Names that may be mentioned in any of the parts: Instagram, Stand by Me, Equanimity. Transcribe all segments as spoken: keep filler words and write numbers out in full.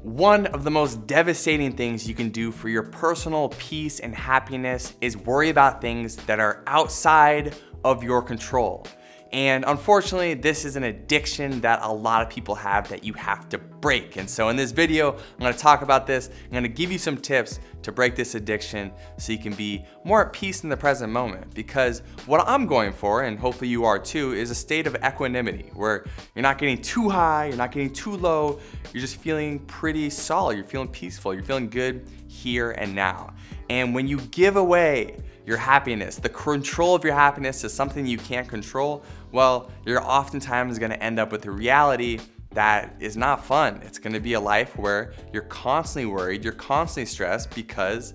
One of the most devastating things you can do for your personal peace and happiness is worry about things that are outside of your control. And unfortunately, this is an addiction that a lot of people have that you have to break. And so in this video, I'm gonna talk about this. I'm gonna give you some tips to break this addiction so you can be more at peace in the present moment. Because what I'm going for, and hopefully you are too, is a state of equanimity where you're not getting too high, you're not getting too low, you're just feeling pretty solid, you're feeling peaceful, you're feeling good here and now. And when you give away your happiness, the control of your happiness to something you can't control, well, you're oftentimes gonna end up with a reality that is not fun. It's gonna be a life where you're constantly worried, you're constantly stressed because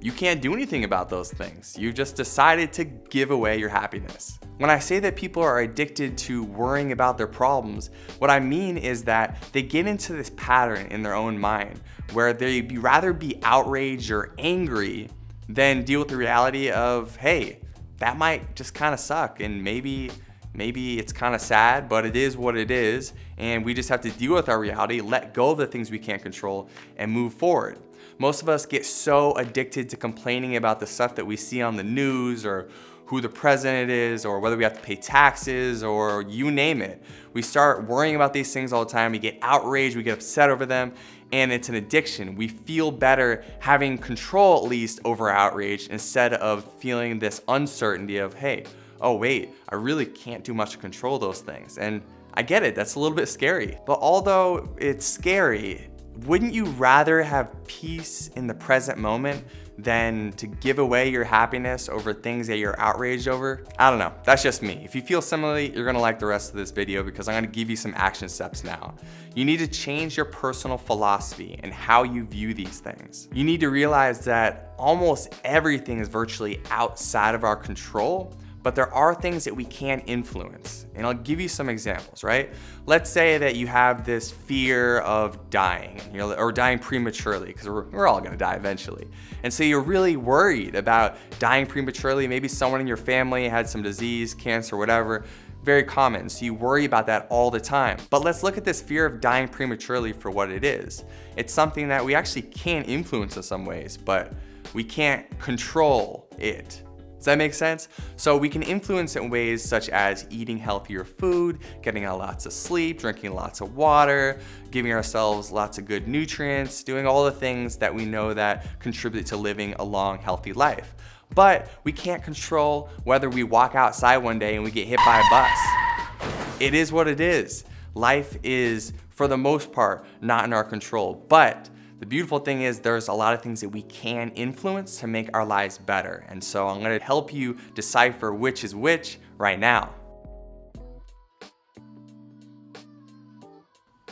you can't do anything about those things. You've just decided to give away your happiness. When I say that people are addicted to worrying about their problems, what I mean is that they get into this pattern in their own mind where they'd rather be outraged or angry than deal with the reality of, hey, that might just kind of suck and maybe Maybe it's kind of sad, but it is what it is, and we just have to deal with our reality, let go of the things we can't control, and move forward. Most of us get so addicted to complaining about the stuff that we see on the news, or who the president is, or whether we have to pay taxes, or you name it. We start worrying about these things all the time, we get outraged, we get upset over them, and it's an addiction. We feel better having control, at least, over outrage, instead of feeling this uncertainty of, hey, oh wait, I really can't do much to control those things. And I get it, that's a little bit scary. But although it's scary, wouldn't you rather have peace in the present moment than to give away your happiness over things that you're outraged over? I don't know, that's just me. If you feel similarly, you're gonna like the rest of this video because I'm gonna give you some action steps now. You need to change your personal philosophy and how you view these things. You need to realize that almost everything is virtually outside of our control, but there are things that we can influence. And I'll give you some examples, right? Let's say that you have this fear of dying, you know, or dying prematurely, because we're, we're all gonna die eventually. And so you're really worried about dying prematurely. Maybe someone in your family had some disease, cancer, whatever, very common. So you worry about that all the time. But let's look at this fear of dying prematurely for what it is. It's something that we actually can influence in some ways, but we can't control it. Does that make sense? So we can influence it in ways such as eating healthier food, getting lots of sleep, drinking lots of water, giving ourselves lots of good nutrients, doing all the things that we know that contribute to living a long, healthy life. But we can't control whether we walk outside one day and we get hit by a bus. It is what it is. Life is, for the most part, not in our control. But the beautiful thing is there's a lot of things that we can influence to make our lives better. And so I'm gonna help you decipher which is which right now.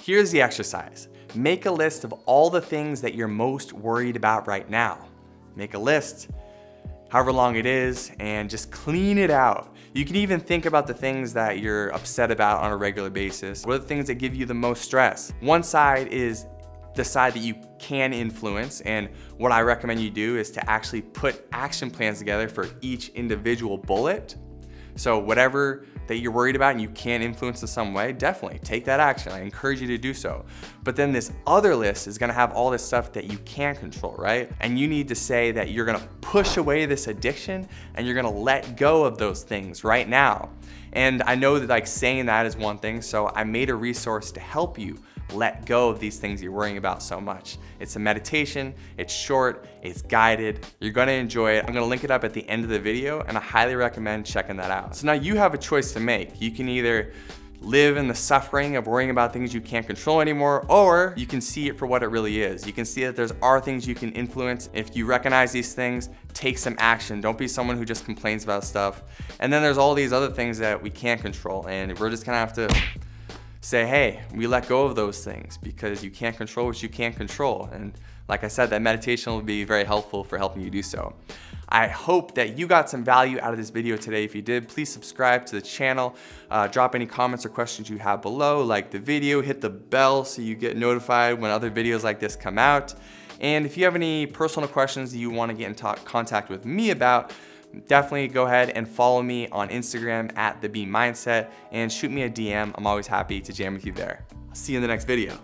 Here's the exercise. Make a list of all the things that you're most worried about right now. Make a list, however long it is, and just clean it out. You can even think about the things that you're upset about on a regular basis. What are the things that give you the most stress? One side is the side that you can influence, and what I recommend you do is to actually put action plans together for each individual bullet. So whatever that you're worried about and you can influence in some way, definitely take that action. I encourage you to do so. But then this other list is gonna have all this stuff that you can control, right? And you need to say that you're gonna push away this addiction and you're gonna let go of those things right now. And I know that like saying that is one thing, so I made a resource to help you let go of these things you're worrying about so much. It's a meditation, it's short, it's guided, you're gonna enjoy it. I'm gonna link it up at the end of the video and I highly recommend checking that out. So now you have a choice to make. You can either live in the suffering of worrying about things you can't control anymore, or you can see it for what it really is. You can see that there's are things you can influence. If you recognize these things, take some action. Don't be someone who just complains about stuff. And then there's all these other things that we can't control and we're just gonna have to say, hey, we let go of those things because you can't control what you can't control. And like I said, that meditation will be very helpful for helping you do so. I hope that you got some value out of this video today. If you did, please subscribe to the channel. Uh, drop any comments or questions you have below, like the video, hit the bell so you get notified when other videos like this come out. And if you have any personal questions that you want to get in talk, contact with me about, definitely go ahead and follow me on Instagram at The Be Mindset and shoot me a D M. I'm always happy to jam with you there. I'll see you in the next video.